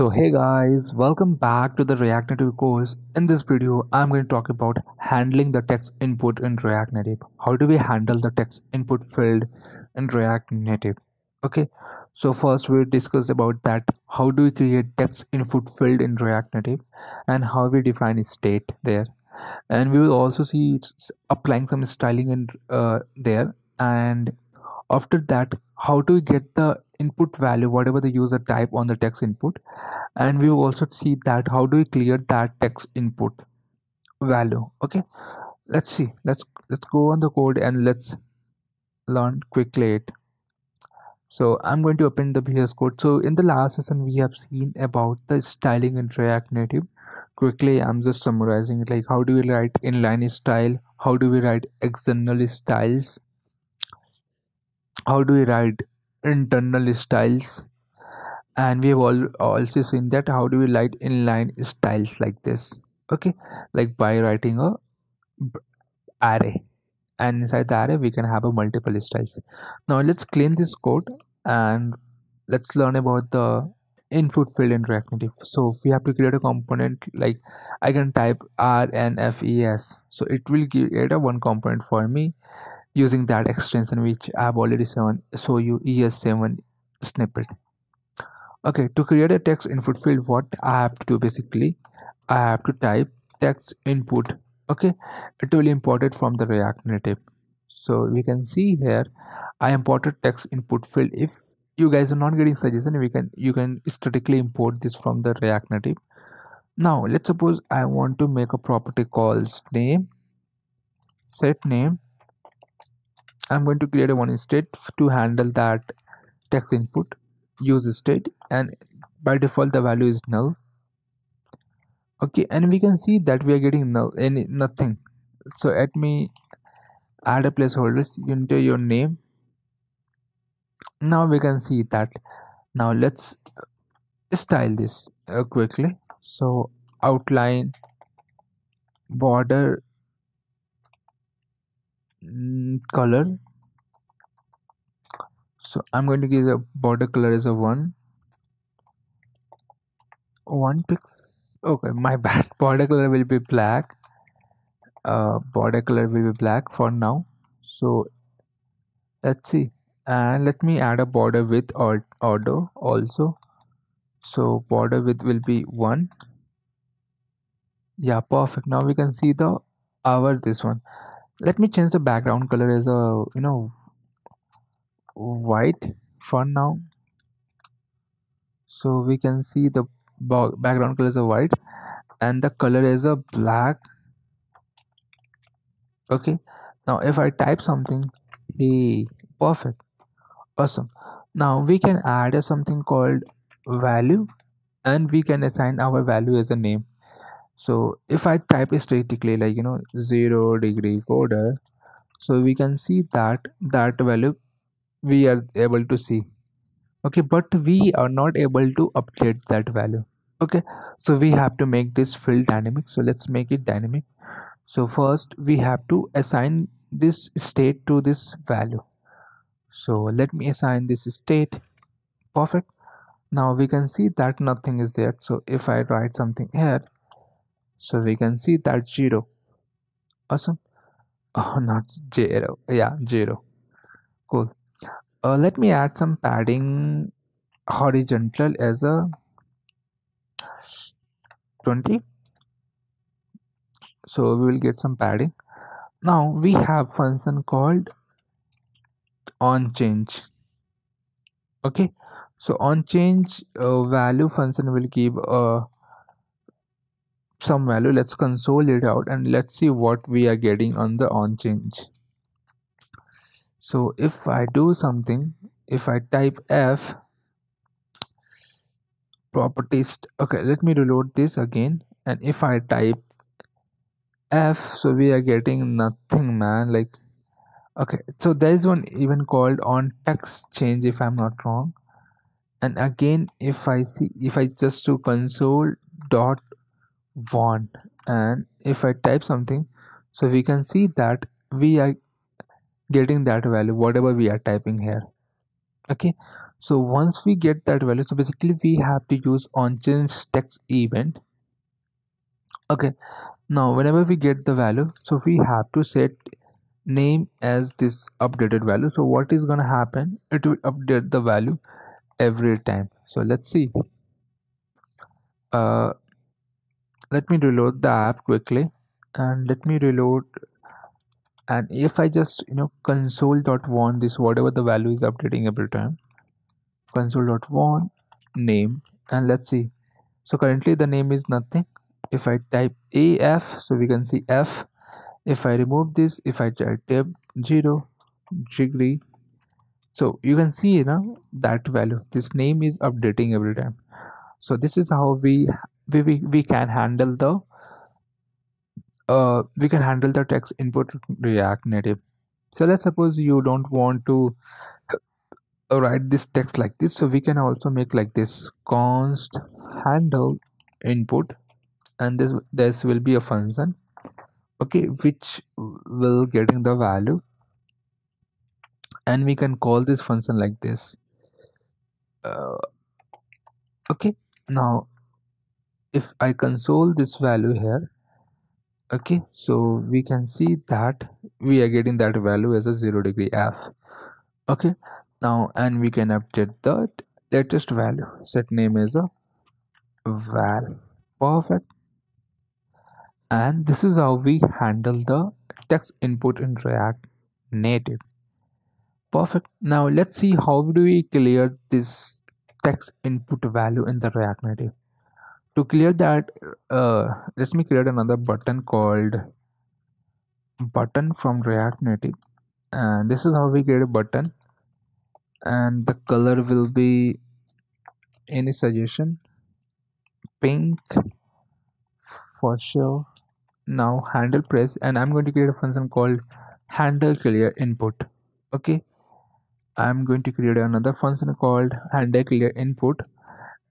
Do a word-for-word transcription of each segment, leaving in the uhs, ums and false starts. So hey guys, welcome back to the React Native course. In this video, I'm going to talk about handling the text input in React Native. How do we handle the text input field in React Native? Okay, so first we'll discuss about that. How do we create text input field in React Native and how we define a state there. And we will also see it's applying some styling in uh, there. And after that, how do we get the input value, whatever the user type on the text input, and we will also see that how do we clear that text input value. Okay, let's see, let's let's go on the code and let's learn quickly it. So I'm going to open the V S Code. So in the last session we have seen about the styling in React Native. Quickly I'm just summarizing it, like how do we write inline style, how do we write external styles, how do we write internal styles, and we have all also seen that how do we write inline styles like this. Okay, like by writing a array, and inside the array we can have a multiple styles. Now let's clean this code and let's learn about the input field in React Native. So we have to create a component, like I can type R N F E S, so it will create a one component for me using that extension which I have already shown you, E S seven snippet. Okay, to create a text input field, what I have to do basically, I have to type text input. Okay, it will import it from the React Native. So we can see here I imported text input field. If you guys are not getting suggestion, we can you can statically import this from the React Native. Now let's suppose I want to make a property called name, set name. I'm going to create a one state to handle that text input, use state, and by default the value is null. Okay, and we can see that we are getting null and nothing. So let me add a placeholder, enter your name. Now we can see that. Now let's style this uh, quickly. So outline border color. So I'm going to give a border color as a one one pix. Okay, my bad, border color will be black. Uh, border color will be black for now. So let's see, and let me add a border width or order also. So border width will be one. Yeah, perfect. Now we can see the our this one. Let me change the background color as a, you know, white for now. So we can see the background color is a white and the color is a black. Okay, now if I type something, hey, perfect, awesome. Now we can add a something called value and we can assign our value as a name. So if I type statically, like, you know, zero degree coder, so we can see that that value we are able to see. Okay, but we are not able to update that value. Okay, so we have to make this field dynamic. So let's make it dynamic. So first we have to assign this state to this value. So let me assign this state. Perfect. Now we can see that nothing is there. So if I write something here, so we can see that zero. Awesome. Oh, not zero. Yeah, zero. Cool. Uh, let me add some padding horizontal as a twenty. So we will get some padding. Now we have function called on change. Okay. So on change uh, value function will give a uh, some value. Let's console it out and let's see what we are getting on the on change. So if I do something, if I type F properties, okay, let me reload this again, and if I type F, so we are getting nothing, man. Like, okay, so there is one even called on text change if I'm not wrong. And again, if I see, if I just do console dot one, and if I type something, so we can see that we are getting that value whatever we are typing here. Okay, So once we get that value, so basically we have to use on change text event. Okay, now whenever we get the value, so we have to set name as this updated value. So what is gonna happen, it will update the value every time. So let's see, uh, let me reload the app quickly and let me reload. And if I just, you know, console.warn this whatever the value is updating every time, console.warn name, and let's see. So currently the name is nothing. If I type A F, so we can see F. If I remove this, if I type zero degree, so you can see, you know, that value, this name is updating every time. So this is how we we, we, we can handle the uh, we can handle the text input React Native. So let's suppose you don't want to write this text like this, so we can also make like this const handle input, and this this will be a function, okay, which will getting the value, and we can call this function like this. Uh, okay, now if I console this value here, okay, so we can see that we are getting that value as a zero degree F. Okay, now and we can update the latest value, set name is a val. Perfect. And this is how we handle the text input in React Native. Perfect. Now let's see how do we clear this text input value in the React Native. To clear that, uh, let me create another button called button from React Native, and this is how we create a button, and the color will be any suggestion, pink for sure. Now handle press, and I'm going to create a function called handle clear input. Okay, I'm going to create another function called handle clear input,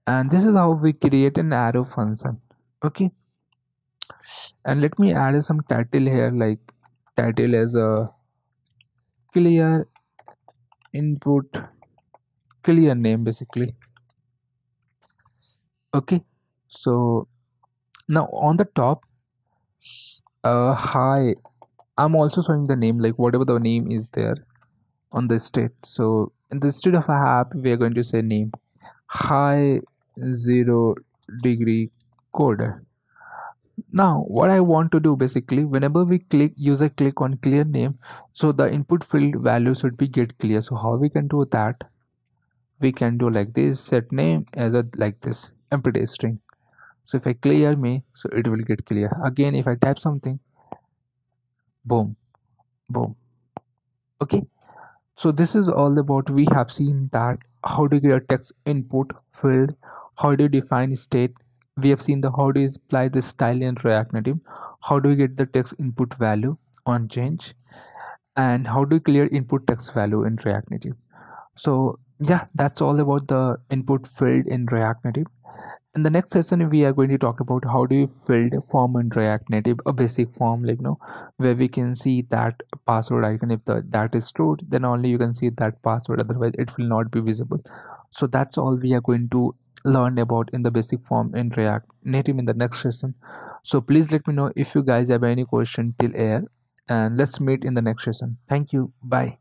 and this is how we create an arrow function. Okay, and let me add some title here, like title as a clear input, clear name basically. Okay, so now on the top, uh, hi, I'm also showing the name, like whatever the name is there on the state. So in the state of a app, we are going to say name hi zero degree coder. Now what I want to do basically, whenever we click user click on clear name, so the input field value should be get clear. So how we can do that, we can do like this, set name as a like this empty string. So if I clear me, so it will get clear. Again, if I type something, boom boom. Okay, so this is all about, we have seen that how to get a text input field, how do you define state. We have seen the how do you apply the style in React Native, how do you get the text input value on change, and how do you clear input text value in React Native. So yeah, that's all about the input field in React Native. In the next session, we are going to talk about how do you build a form in React Native, a basic form, like you know, where we can see that password icon. If the, that is stored, then only you can see that password, otherwise it will not be visible. So that's all we are going to learn about in the basic form in React Native in the next session. So please let me know if you guys have any question till here, and let's meet in the next session. Thank you, bye.